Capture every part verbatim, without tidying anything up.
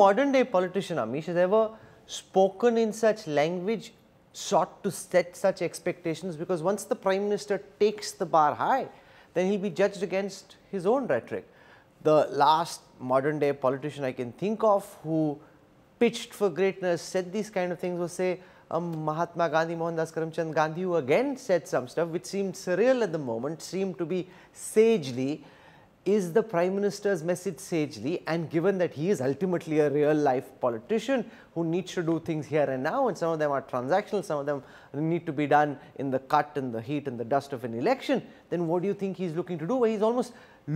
modern day politician, Amish, has ever spoken in such language, sought to set such expectations? Because once the Prime Minister takes the bar high, then he'll be judged against his own rhetoric. The last modern day politician I can think of who pitched for greatness, said these kind of things, was say um, Mahatma Gandhi, Mohandas Karamchand Gandhi, who again said some stuff which seemed surreal at the moment, seemed to be sagely. Is the Prime Minister's message sagely, and given that he is ultimately a real life politician who needs to do things here and now, and some of them are transactional, some of them need to be done in the cut and the heat and the dust of an election, then what do you think he's looking to do? Well, he's almost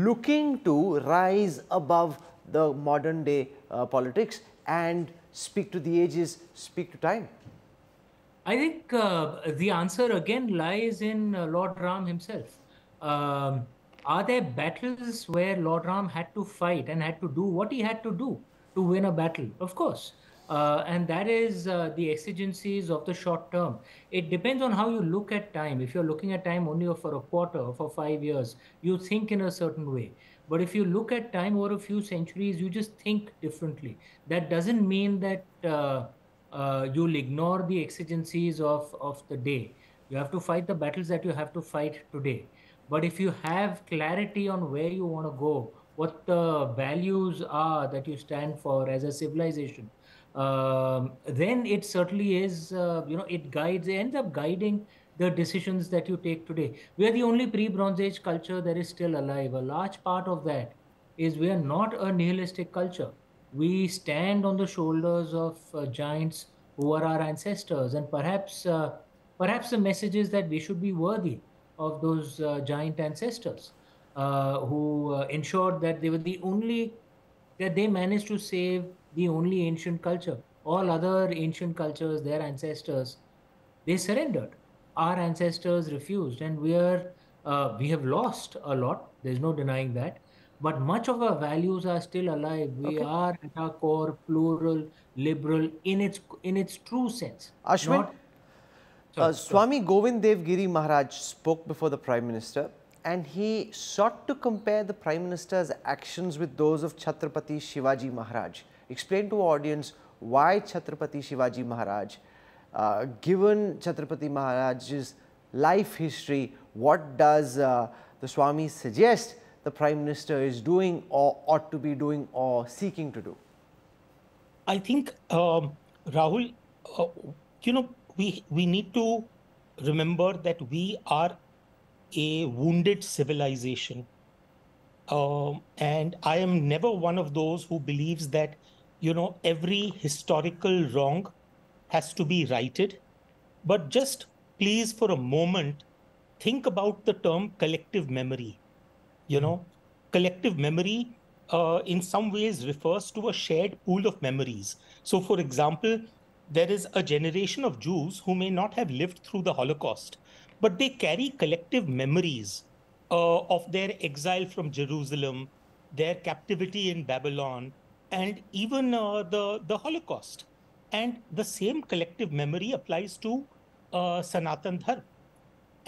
looking to rise above the modern day uh, politics and speak to the ages, speak to time. I think uh, the answer again lies in uh, Lord Ram himself. Um, Are there battles where Lord Ram had to fight and had to do what he had to do to win a battle? Of course. Uh, and that is uh, the exigencies of the short term. It depends on how you look at time. If you're looking at time only for a quarter or for five years, you think in a certain way. But if you look at time over a few centuries, you just think differently. That doesn't mean that uh, uh, you'll ignore the exigencies of, of the day. You have to fight the battles that you have to fight today. But if you have clarity on where you want to go, what the values are that you stand for as a civilization, um, then it certainly is, uh, you know, it guides, it ends up guiding the decisions that you take today. We are the only pre-Bronze Age culture that is still alive. A large part of that is we are not a nihilistic culture. We stand on the shoulders of uh, giants who are our ancestors, and perhaps, uh, perhaps the message is that we should be worthy of those uh, giant ancestors uh, who uh, ensured that they were the only, that they managed to save the only ancient culture. All other ancient cultures, their ancestors, they surrendered. Our ancestors refused, and we are, uh, we have lost a lot. There's no denying that. But much of our values are still alive. We okay. are at our core plural, liberal in its in its true sense. Ashwin. Not Uh, Swami Govind Dev Giri Maharaj spoke before the Prime Minister, and he sought to compare the Prime Minister's actions with those of Chhatrapati Shivaji Maharaj. Explain to our audience why Chhatrapati Shivaji Maharaj, uh, given Chhatrapati Maharaj's life history, what does uh, the Swami suggest the Prime Minister is doing or ought to be doing or seeking to do? I think, um, Rahul, uh, you know, We, we need to remember that we are a wounded civilization. Um, and I am never one of those who believes that, you know, every historical wrong has to be righted. But just please for a moment, think about the term collective memory. You know, collective memory uh, in some ways refers to a shared pool of memories. So, for example, there is a generation of Jews who may not have lived through the Holocaust, but they carry collective memories uh, of their exile from Jerusalem, their captivity in Babylon, and even uh, the, the Holocaust. And the same collective memory applies to uh, Sanatan Dharma.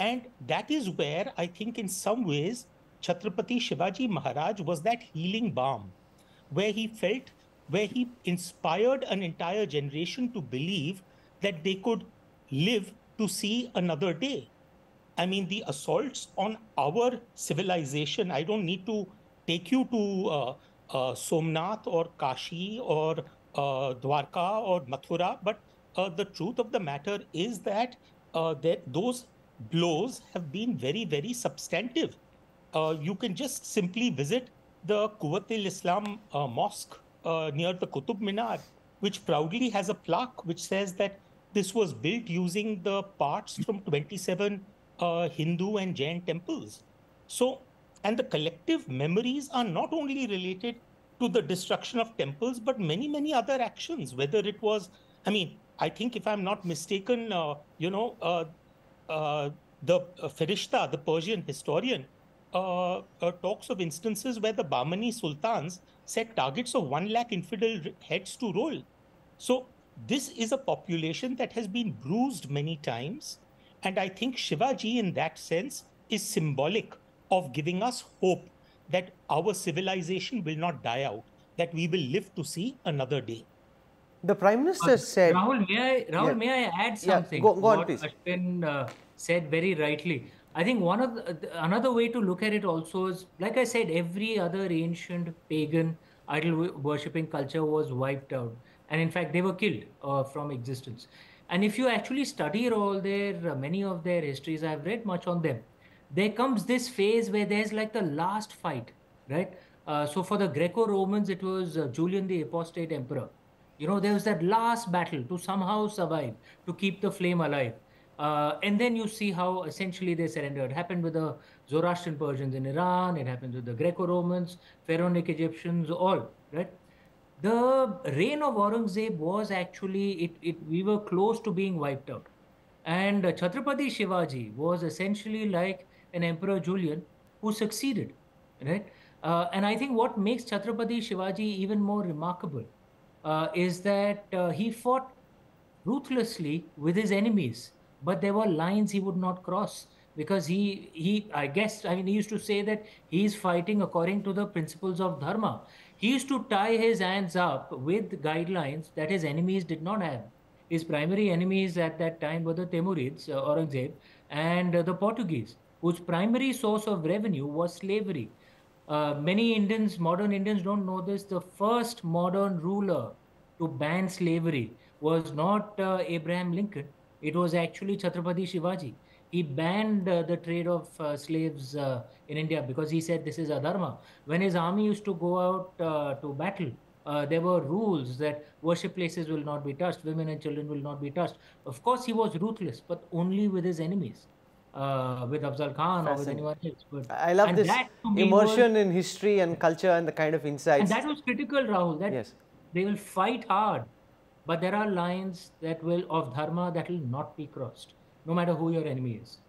And that is where I think in some ways Chhatrapati Shivaji Maharaj was that healing balm, where he felt where he inspired an entire generation to believe that they could live to see another day. I mean, the assaults on our civilization, I don't need to take you to uh, uh, Somnath or Kashi or uh, Dwarka or Mathura, but uh, the truth of the matter is that, uh, that those blows have been very, very substantive. Uh, you can just simply visit the Quwwat-ul-Islam uh, mosque Uh, near the Qutub Minar, which proudly has a plaque which says that this was built using the parts from twenty-seven uh, Hindu and Jain temples. So, and the collective memories are not only related to the destruction of temples, but many, many other actions, whether it was, I mean, I think if I'm not mistaken, uh, you know, uh, uh, the uh, Ferishta, the Persian historian, Uh, uh, talks of instances where the Bahmani sultans set targets of one lakh infidel heads to roll. So this is a population that has been bruised many times. And I think Shivaji in that sense is symbolic of giving us hope that our civilization will not die out. that we will live to see another day. The Prime Minister uh, said... Rahul, may I, Rahul, yeah. may I add something? Yeah, go, go on, what please. Ashwin uh, said very rightly. I think one of the, another way to look at it also is, like I said, every other ancient pagan idol worshipping culture was wiped out. And in fact, they were killed uh, from existence. And if you actually study all their, uh, many of their histories, I've read much on them. There comes this phase where there's like the last fight, right? Uh, so for the Greco-Romans, it was uh, Julian the Apostate Emperor. You know, there was that last battle to somehow survive, to keep the flame alive. Uh, and then you see how essentially they surrendered. It happened with the Zoroastrian Persians in Iran. It happens with the Greco-Romans, Pharaonic Egyptians, all, right? The reign of Aurangzeb was actually, it, it, we were close to being wiped out. And uh, Chhatrapati Shivaji was essentially like an Emperor Julian who succeeded, right? Uh, and I think what makes Chhatrapati Shivaji even more remarkable uh, is that uh, he fought ruthlessly with his enemies, but there were lines he would not cross because he, he I guess, I mean, he used to say that he is fighting according to the principles of Dharma. He used to tie his hands up with guidelines that his enemies did not have. His primary enemies at that time were the Temurids, uh, Aurangzeb, and uh, the Portuguese, whose primary source of revenue was slavery. Uh, many Indians, modern Indians don't know this, the first modern ruler to ban slavery was not uh, Abraham Lincoln, it was actually Chhatrapati Shivaji. He banned uh, the trade of uh, slaves uh, in India because he said this is adharma. When his army used to go out uh, to battle, uh, there were rules that worship places will not be touched, women and children will not be touched. Of course, he was ruthless, but only with his enemies. Uh, with Afzal Khan or with anyone else. But, I love this immersion was, in history and culture and the kind of insights. And that was critical, Rahul. That yes. They will fight hard, but there are lines that will of dharma that will not be crossed, no matter who your enemy is.